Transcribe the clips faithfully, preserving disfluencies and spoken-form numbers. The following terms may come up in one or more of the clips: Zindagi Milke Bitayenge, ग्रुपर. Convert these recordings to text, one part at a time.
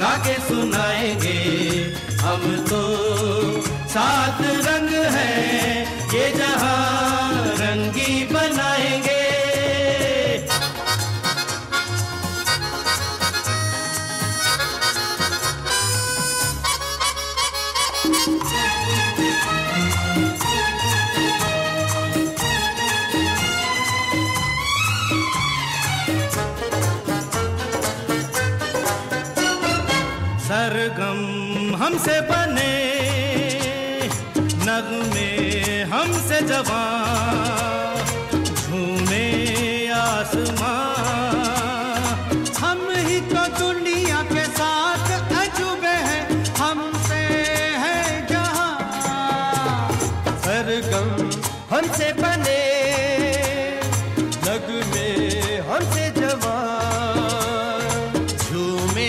गा के सुनाएंगे, हम तो सात रंग हैं ये जहां रंगी बनाएंगे। सरगम हमसे बने नगमे हमसे जवां, झूमे आसमां हम ही तो दुनिया के साथ अजूबे हैं, हमसे है जहां। सरगम हमसे बने नगमे हमसे जवां, झूमे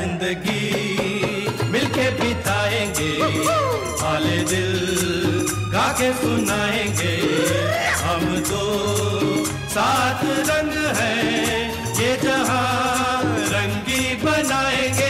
जिंदगी मिलके बिताएंगे, हाले दिल गा के सुनाएंगे, हम तो सात रंग हैं ये जहां रंगी बनाएंगे।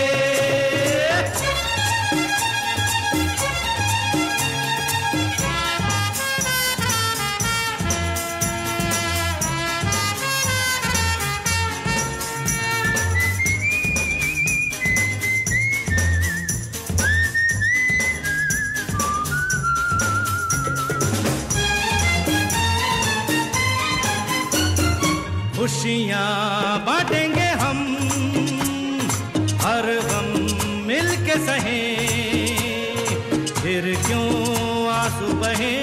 खुशियाँ बांटेंगे हम, हर गम मिलके सहे, फिर क्यों आंसू बहे।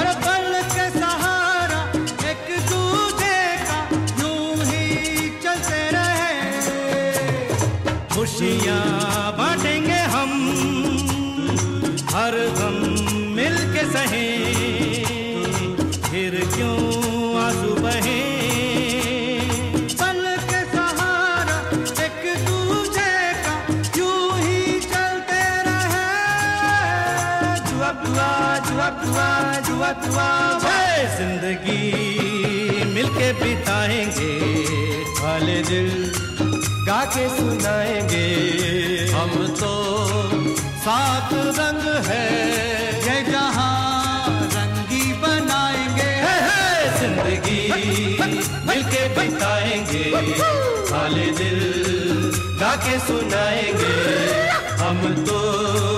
और पल के सहारा एक दूसरे का यूं ही चलते रहे। खुशियाँ बांटेंगे हम, हर गम मिलके सहे, फिर क्यों आंसू बहे। जिंदगी मिलके बिताएंगे, हाले दिल गा के सुनाएंगे, हम तो सात रंग हैं ये जहां रंगी बनाएंगे। जिंदगी मिलके बिताएंगे, हाले दिल गा के सुनाएंगे, हम तो